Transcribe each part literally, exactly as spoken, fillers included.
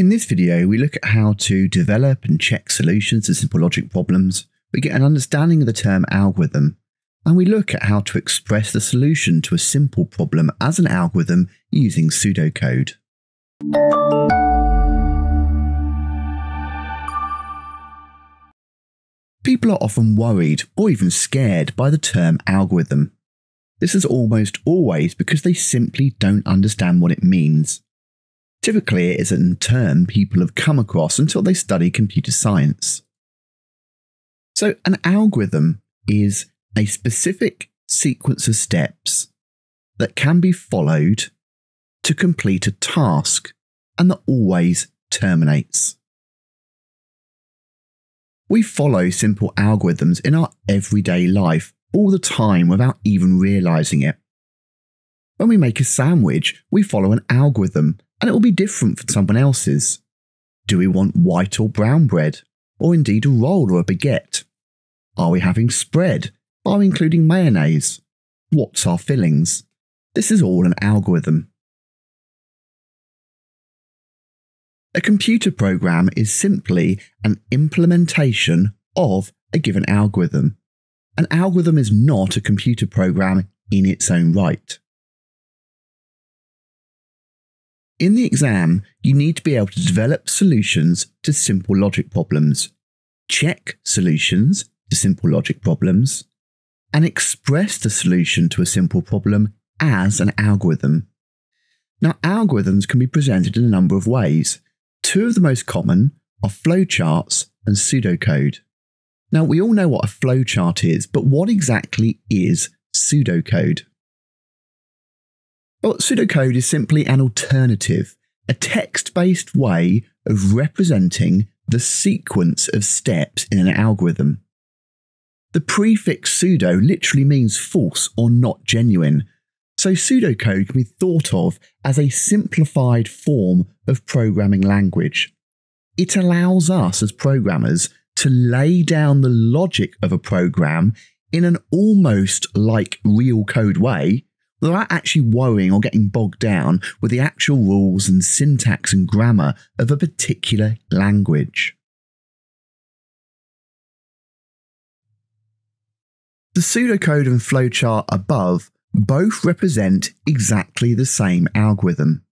In this video, we look at how to develop and check solutions to simple logic problems. We get an understanding of the term algorithm, and we look at how to express the solution to a simple problem as an algorithm using pseudocode. People are often worried or even scared by the term algorithm. This is almost always because they simply don't understand what it means. Typically, it isn't a term people have come across until they study computer science. So an algorithm is a specific sequence of steps that can be followed to complete a task and that always terminates. We follow simple algorithms in our everyday life all the time without even realizing it. When we make a sandwich, we follow an algorithm, and it will be different from someone else's. Do we want white or brown bread, or indeed a roll or a baguette? Are we having spread? Are we including mayonnaise? What's our fillings? This is all an algorithm. A computer program is simply an implementation of a given algorithm. An algorithm is not a computer program in its own right. In the exam, you need to be able to develop solutions to simple logic problems, check solutions to simple logic problems, and express the solution to a simple problem as an algorithm. Now, algorithms can be presented in a number of ways. Two of the most common are flowcharts and pseudocode. Now, we all know what a flowchart is, but what exactly is pseudocode? Well, pseudocode is simply an alternative, a text-based way of representing the sequence of steps in an algorithm. The prefix pseudo literally means false or not genuine, so pseudocode can be thought of as a simplified form of programming language. It allows us as programmers to lay down the logic of a program in an almost like real code way, without actually worrying or getting bogged down with the actual rules and syntax and grammar of a particular language. The pseudocode and flowchart above both represent exactly the same algorithm.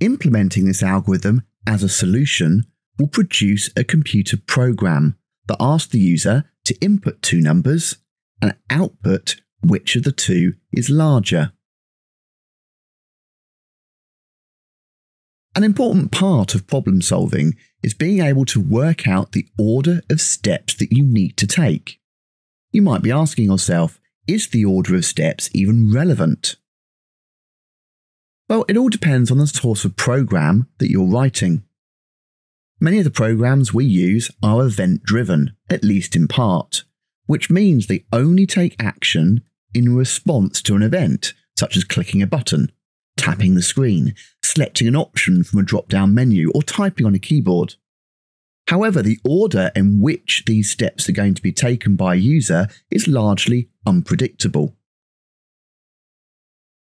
Implementing this algorithm as a solution will produce a computer program that asks the user to input two numbers and output which of the two is larger. An important part of problem solving is being able to work out the order of steps that you need to take. You might be asking yourself, is the order of steps even relevant? Well, it all depends on the source of program that you're writing. Many of the programs we use are event-driven, at least in part, which means they only take action in response to an event, such as clicking a button, tapping the screen, selecting an option from a drop-down menu, or typing on a keyboard. However, the order in which these steps are going to be taken by a user is largely unpredictable.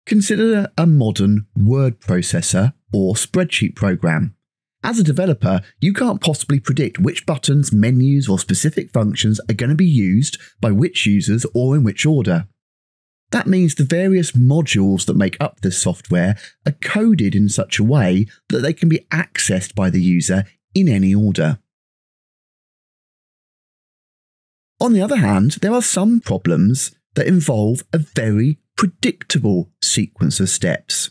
Consider a modern word processor or spreadsheet program. As a developer, you can't possibly predict which buttons, menus, or specific functions are going to be used by which users or in which order. That means the various modules that make up this software are coded in such a way that they can be accessed by the user in any order. On the other hand, there are some problems that involve a very predictable sequence of steps.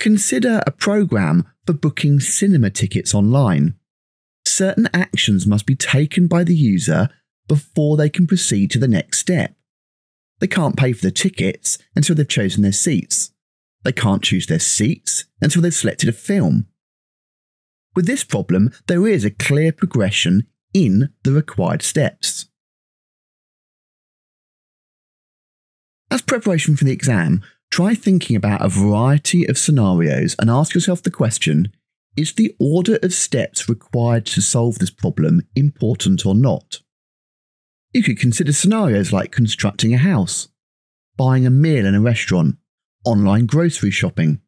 Consider a program for booking cinema tickets online. Certain actions must be taken by the user before they can proceed to the next step. They can't pay for the tickets until they've chosen their seats. They can't choose their seats until they've selected a film. With this problem, there is a clear progression in the required steps. As preparation for the exam, try thinking about a variety of scenarios and ask yourself the question, is the order of steps required to solve this problem important or not? You could consider scenarios like constructing a house, buying a meal in a restaurant, online grocery shopping,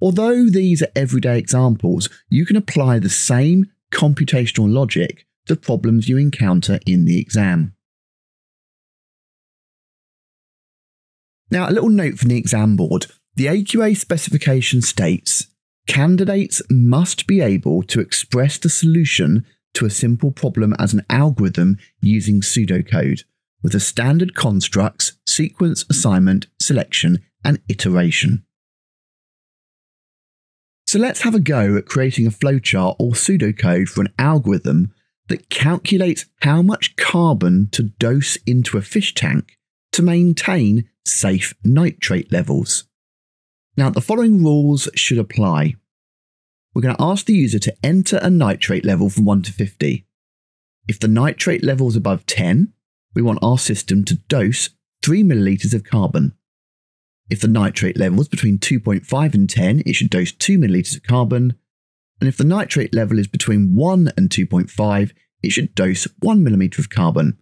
Although these are everyday examples, you can apply the same computational logic to problems you encounter in the exam. Now, a little note from the exam board. The A Q A specification states, candidates must be able to express the solution to a simple problem as an algorithm using pseudocode, with the standard constructs, sequence, assignment, selection, and iteration. So let's have a go at creating a flowchart or pseudocode for an algorithm that calculates how much carbon to dose into a fish tank to maintain safe nitrate levels. Now, the following rules should apply. We're going to ask the user to enter a nitrate level from one to fifty. If the nitrate level is above ten, we want our system to dose three millilitres of carbon. If the nitrate level is between two point five and ten, it should dose two millilitres of carbon. And if the nitrate level is between one and two point five, it should dose one millilitre of carbon.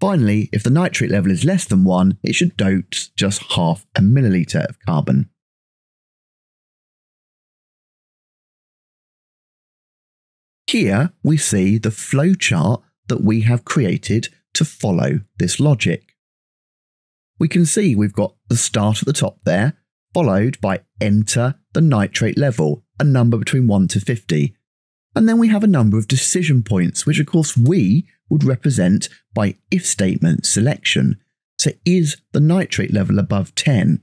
Finally, if the nitrate level is less than one, it should dose just half a millilitre of carbon. Here we see the flowchart that we have created to follow this logic. We can see we've got the start at the top there, followed by enter the nitrate level, a number between one to fifty. And then we have a number of decision points, which of course we would represent by if statement selection. So is the nitrate level above ten?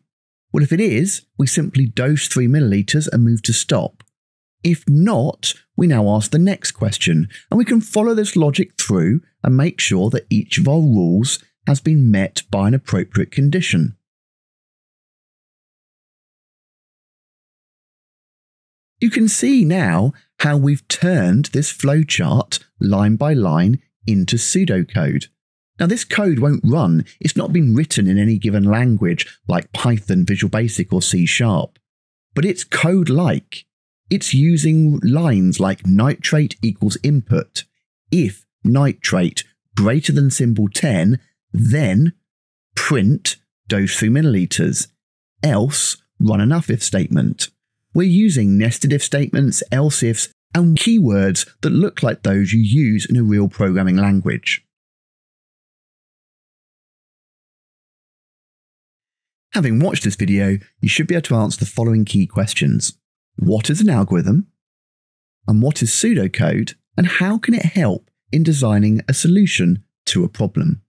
Well, if it is, we simply dose three millilitres and move to stop. If not, we now ask the next question, and we can follow this logic through and make sure that each of our rules has been met by an appropriate condition. You can see now how we've turned this flowchart line by line into pseudocode. Now, this code won't run. It's not been written in any given language like Python, Visual Basic or C sharp, but it's code-like. It's using lines like nitrate equals input. If nitrate greater than symbol ten, then print dose three millilitres. Else, run an if statement. We're using nested if statements, else ifs, and keywords that look like those you use in a real programming language. Having watched this video, you should be able to answer the following key questions. What is an algorithm? And what is pseudocode? And how can it help in designing a solution to a problem?